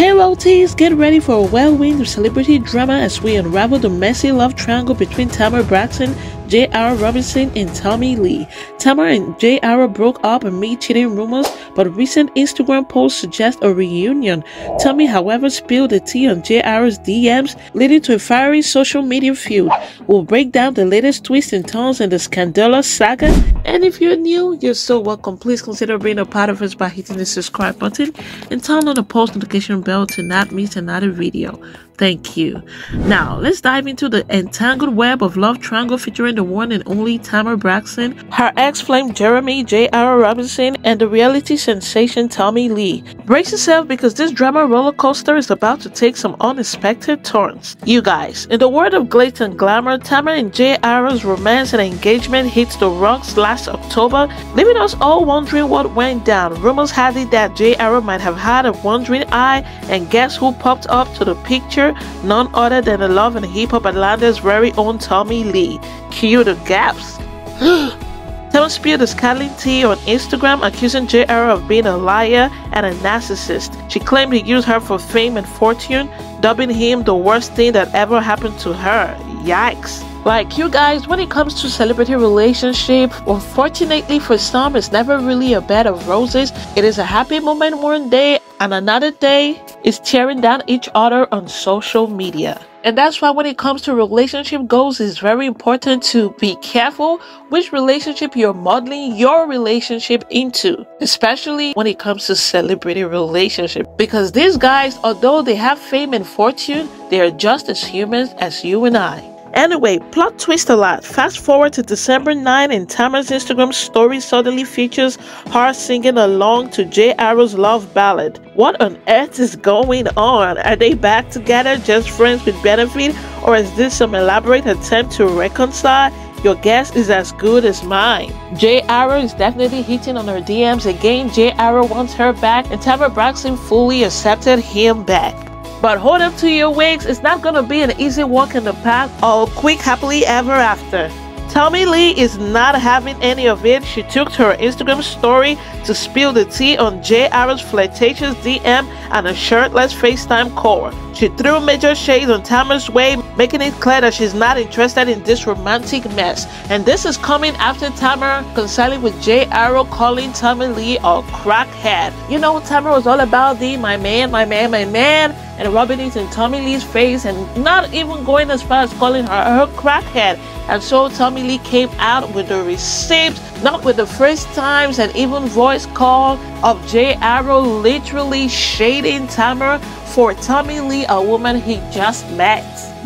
Hey Rotees, get ready for a whirlwind of celebrity drama as we unravel the messy love triangle between Tamar Braxton, J.R. Robinson, and Tommie Lee. Tamar and J.R. broke up amid cheating rumors, but recent Instagram posts suggest a reunion. Tommie, however, spilled the tea on J.R.'s DMs, leading to a fiery social media feud. We'll break down the latest twists and turns in the scandalous saga. And if you're new, you're so welcome. Please consider being a part of us by hitting the subscribe button and turn on the post notification bell to not miss another video. Thank you. Now, let's dive into the entangled web of love triangle featuring the one and only Tamar Braxton, her ex-flame Jeremy, J.R. Robinson, and the reality sensation Tommie Lee. Brace yourself because this drama roller coaster is about to take some unexpected turns. You guys, in the world of glitz and glamour, Tamar and J.R.'s romance and engagement hits the rocks last October, leaving us all wondering what went down. Rumors had it that J.R. might have had a wandering eye, and guess who popped up to the picture? None other than the Love and Hip Hop Atlanta's very own Tommie Lee. Cue the gaps. Tamar spilled the scarlet tea on Instagram, accusing J.R. of being a liar and a narcissist. She claimed he used her for fame and fortune, dubbing him the worst thing that ever happened to her. Yikes. Like, you guys, when it comes to celebrity relationship, unfortunately for some, it's never really a bed of roses. It is a happy moment one day, and another day is tearing down each other on social media. And that's why when it comes to relationship goals, it's very important to be careful which relationship you're modeling your relationship into, especially when it comes to celebrity relationship. Because these guys, although they have fame and fortune, they are just as humans as you and I. Anyway, plot twist alert. Fast forward to December 9 and Tamar's Instagram story suddenly features her singing along to J.R.'s love ballad. What on earth is going on? Are they back together, just friends with benefit, or is this some elaborate attempt to reconcile? Your guess is as good as mine. J.R. is definitely hitting on her DMs again. J.R. wants her back and Tamar Braxton fully accepted him back. But hold up to your wigs, it's not gonna be an easy walk in the park or quick happily ever after. Tommie Lee is not having any of it. She took to her Instagram story to spill the tea on J.R.'s flirtatious DM and a shirtless FaceTime call. She threw major shade on Tamar's way, making it clear that she's not interested in this romantic mess. And this is coming after Tamar coinciding with J.R. calling Tommie Lee a crackhead. You know, Tamar was all about the my man, my man, my man, and rubbing it in Tommie Lee's face and not even going as far as calling her crackhead. And so Tommie Lee came out with the receipts, not with the first times and even voice call of J.R. literally shading Tamar for Tommie Lee, a woman he just met.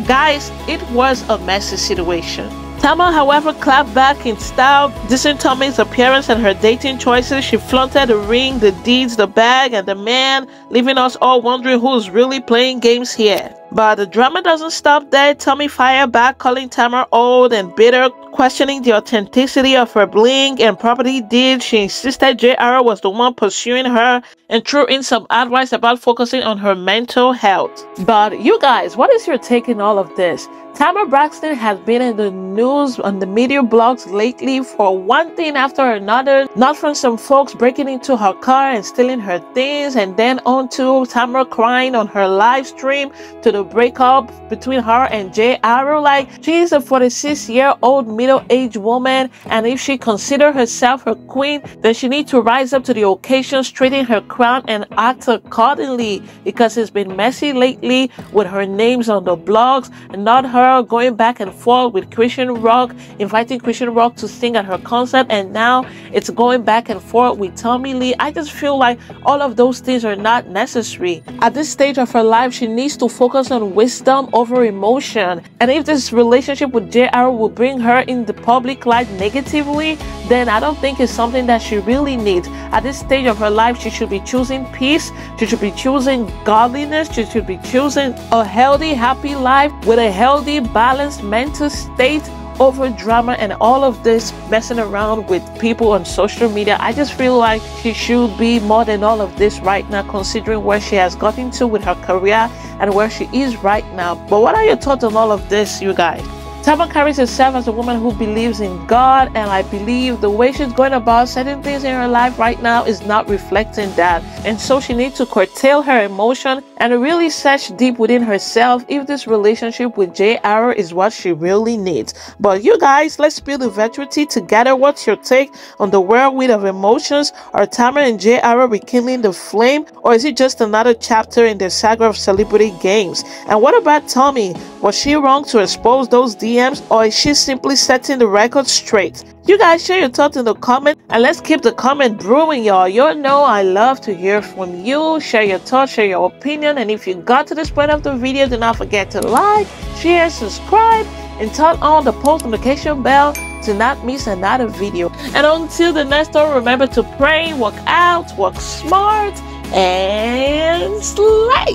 Guys, it was a messy situation. Tamar, however, clapped back in style, dissing Tommie's appearance and her dating choices. She flaunted the ring, the deeds, the bag, and the man, leaving us all wondering who's really playing games here. But the drama doesn't stop there. Tommie fired back, calling Tamar old and bitter, questioning the authenticity of her bling and property deed. She insisted J.R. was the one pursuing her and threw in some advice about focusing on her mental health. But you guys, what is your take in all of this? Tamar Braxton has been in the news on the media blogs lately for one thing after another, not from some folks breaking into her car and stealing her things, and then on to Tamar crying on her live stream to the breakup between her and J.R. Like, she's a 46-year-old middle-aged woman, and if she considers herself her queen, then she needs to rise up to the occasion, straighten her crown and act accordingly, because it's been messy lately with her names on the blogs and not her going back and forth with Christian Rock, inviting Christian Rock to sing at her concert, and now it's going back and forth with Tommie Lee. I just feel like all of those things are not necessary. At this stage of her life, she needs to focus on wisdom over emotion, and if this relationship with J.R. will bring her in the public light negatively, then I don't think it's something that she really needs. At this stage of her life, she should be choosing peace, she should be choosing godliness, she should be choosing a healthy, happy life with a healthy, balanced mental state over drama and all of this messing around with people on social media. I just feel like she should be more than all of this right now, considering where she has gotten to with her career and where she is right now. But what are your thoughts on all of this, you guys? Tamar carries herself as a woman who believes in God, and I believe the way she's going about certain things in her life right now is not reflecting that. And so she needs to curtail her emotion and really search deep within herself if this relationship with J.R. is what she really needs. But you guys, let's spill the virtuity together. What's your take on the whirlwind of emotions? Are Tamar and J.R. rekindling the flame, or is it just another chapter in the saga of celebrity games? And what about Tommie? Was she wrong to expose those DMs, or is she simply setting the record straight? You guys, share your thoughts in the comment, and let's keep the comment brewing, y'all. You know I love to hear from you. Share your thoughts, share your opinion, and if you got to this point of the video, do not forget to like, share, subscribe, and turn on the post notification bell to not miss another video. And until the next time, remember to pray, work out, work smart, and slay.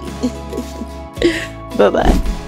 Bye-bye.